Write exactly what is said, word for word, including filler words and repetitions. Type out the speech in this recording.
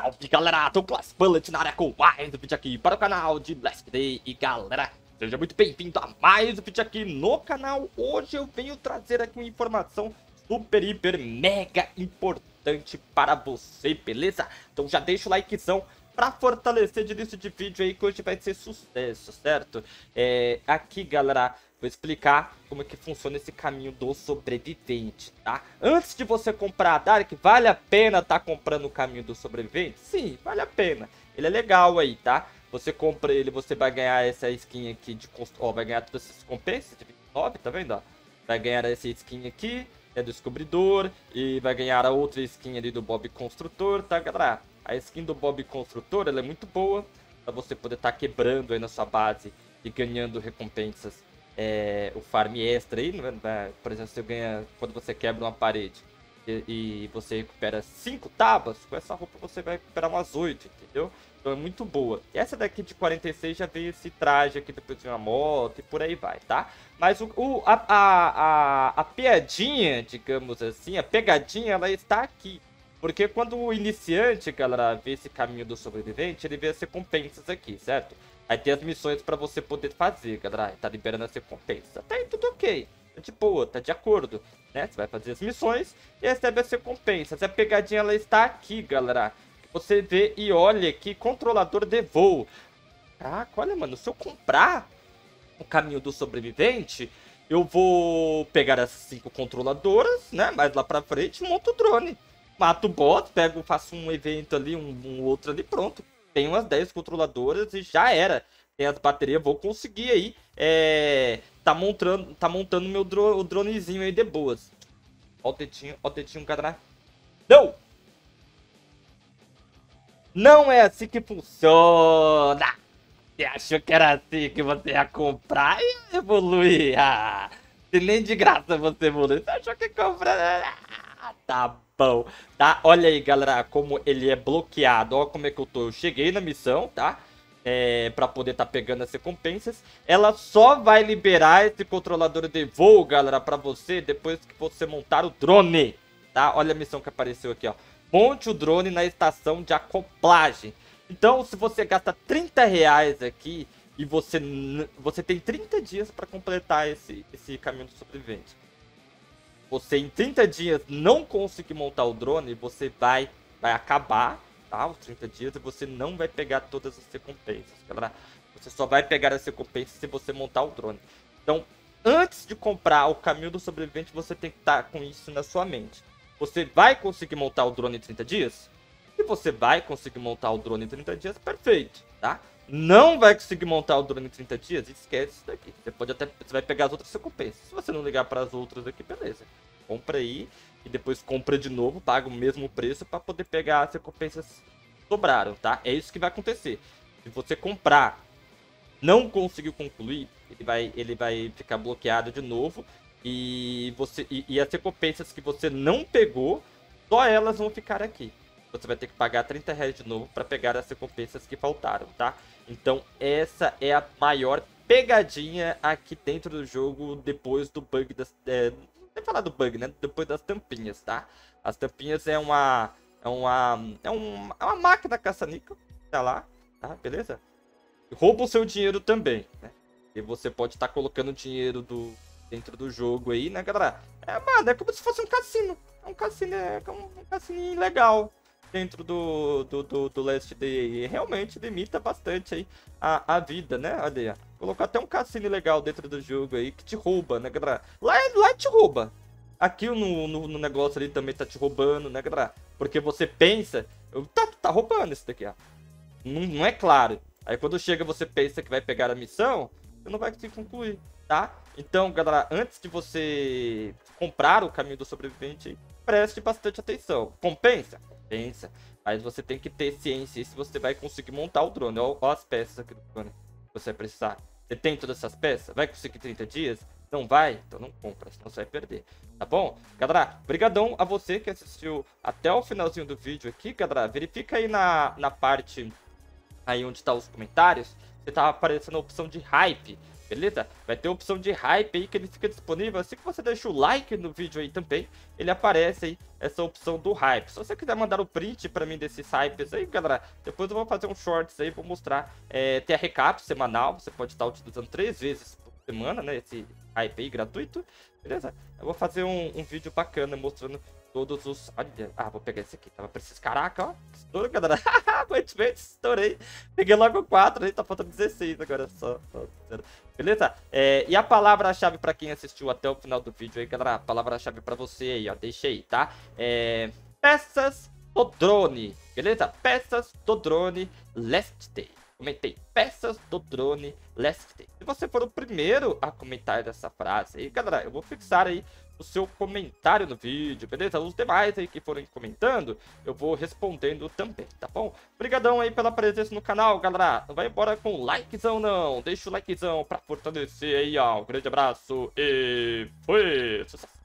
Salve galera, tô com as Bullet na área com mais um vídeo aqui para o canal de Last Day. E galera, seja muito bem-vindo a mais um vídeo aqui no canal. Hoje eu venho trazer aqui uma informação super, hiper, mega importante para você, beleza? Então já deixa o likezão para fortalecer de início de vídeo aí, que hoje vai ser sucesso, certo? É, aqui galera, vou explicar como é que funciona esse caminho do sobrevivente, tá? Antes de você comprar a Dark, vale a pena tá comprando o caminho do sobrevivente? Sim, vale a pena. Ele é legal aí, tá? Você compra ele, você vai ganhar essa skin aqui de... Ó, vai ganhar todas essas recompensas de vinte e nove, tá vendo? Ó, vai ganhar essa skin aqui, é do Descobridor, e vai ganhar a outra skin ali do Bob Construtor, tá, galera? A skin do Bob Construtor, ela é muito boa pra você poder estar tá quebrando aí na sua base e ganhando recompensas. É, o farm extra aí, né? Por exemplo, você ganha quando você quebra uma parede e, e você recupera cinco tábuas, com essa roupa você vai recuperar umas oito, entendeu? Então é muito boa. E essa daqui de quarenta e seis já veio esse traje aqui, depois de uma moto e por aí vai, tá? Mas o, o, a, a, a, a piadinha, digamos assim, a pegadinha, ela está aqui. Porque quando o iniciante, galera, vê esse caminho do sobrevivente, ele vê as recompensas aqui, certo? Aí tem as missões pra você poder fazer, galera. Tá liberando as recompensas. Até aí tudo ok. Tá de boa, tá de acordo, né? Você vai fazer as missões e recebe as recompensas. A pegadinha, ela está aqui, galera. Você vê e olha aqui, controlador de voo. Caraca, olha, mano. Se eu comprar o caminho do sobrevivente, eu vou pegar as cinco controladoras, né? Mas lá pra frente, monto o drone. Mato o bot, pego, faço um evento ali, um, um outro ali, pronto. Tem umas dez controladoras e já era. Tem as baterias, vou conseguir aí. É, tá montando tá montando meu dro, o dronezinho aí de boas. Ó o dedinho, ó o dedinho, cadê? Não! Não é assim que funciona! Você achou que era assim que você ia comprar e evoluir? Ah, se nem de graça você evoluiu, você achou que compra... Ah, tá bom. Bom, tá? Olha aí, galera, como ele é bloqueado. Ó como é que eu tô. Eu cheguei na missão, tá? É, pra poder tá pegando as recompensas. Ela só vai liberar esse controlador de voo, galera, pra você depois que você montar o drone, tá? Olha a missão que apareceu aqui, ó. Monte o drone na estação de acoplagem. Então, se você gasta trinta reais aqui e você, você tem trinta dias pra completar esse, esse caminho do sobrevivente. Você em trinta dias não conseguir montar o drone, você vai, vai acabar, tá? Os trinta dias e você não vai pegar todas as recompensas, galera. Você só vai pegar as recompensas se você montar o drone. Então, antes de comprar o caminho do sobrevivente, você tem que estar com isso na sua mente. Você vai conseguir montar o drone em trinta dias? Se você vai conseguir montar o drone em trinta dias, perfeito, tá? Não vai conseguir montar o drone em trinta dias, esquece isso daqui. Você pode até, você vai pegar as outras recompensas. Se você não ligar para as outras aqui, beleza. Compra aí e depois compra de novo, paga o mesmo preço para poder pegar as recompensas que sobraram, tá? É isso que vai acontecer. Se você comprar, não conseguiu concluir, ele vai, ele vai ficar bloqueado de novo. E, você, e, e as recompensas que você não pegou, só elas vão ficar aqui. Você vai ter que pagar trinta reais de novo para pegar as recompensas que faltaram, tá? Então, essa é a maior pegadinha aqui dentro do jogo, depois do bug das... É, não sei falar do bug, né? Depois das tampinhas, tá? As tampinhas é uma... É uma... É, um, é uma máquina caça-níquel, tá lá, tá? Beleza? E rouba o seu dinheiro também, né? E você pode estar tá colocando dinheiro do... dentro do jogo aí, né, galera? É, mano, é como se fosse um cassino. É um cassino, é um, um cassino legal. Dentro do, do, do, do Last Day. Realmente limita bastante aí a, a vida, né? Olha aí, ó. Colocou até um cassino legal dentro do jogo aí que te rouba, né, galera? Lá, lá te rouba. Aqui no, no, no negócio ali também tá te roubando, né, galera? Porque você pensa... Tá, tá roubando isso daqui, ó. Não, não é claro. Aí quando chega você pensa que vai pegar a missão, você não vai conseguir concluir, tá? Então, galera, antes de você comprar o caminho do sobrevivente, preste bastante atenção. Compensa? Pensa, mas você tem que ter ciência se você vai conseguir montar o drone. Olha as peças aqui do drone que você vai precisar. Você tem todas essas peças? Vai conseguir trinta dias? Não vai? Então não compra, senão você vai perder, tá bom? Galera, brigadão a você que assistiu até o finalzinho do vídeo aqui, galera. Verifica aí na, na parte aí onde tá os comentários. se tá aparecendo a opção de hype, beleza? Vai ter a opção de hype aí que ele fica disponível. Assim que você deixa o like no vídeo aí também, ele aparece aí, essa opção do hype. Se você quiser mandar o um print pra mim desses hypes aí, galera, depois eu vou fazer um shorts aí, vou mostrar. É, tem a recap semanal, você pode estar utilizando três vezes por semana, né? Esse hype aí gratuito, beleza? Eu vou fazer um, um vídeo bacana mostrando todos os... Ah, vou pegar esse aqui, tava preciso... Caraca, ó, estourou, galera. Muito bem, estourei. Peguei logo quatro, aí tá faltando dezesseis agora só. Beleza? É, e a palavra-chave pra quem assistiu até o final do vídeo aí, galera, a palavra-chave pra você aí, ó, deixei, tá? É, peças do drone, beleza? Peças do drone Last Day. Comentei, peças do drone Last Day. Se você for o primeiro a comentar dessa frase aí, galera, eu vou fixar aí o seu comentário no vídeo, beleza? Os demais aí que forem comentando, eu vou respondendo também, tá bom? Obrigadão aí pela presença no canal, galera. Não vai embora com o likezão, não. Deixa o likezão pra fortalecer aí, ó. Um grande abraço e fui! Sucesso!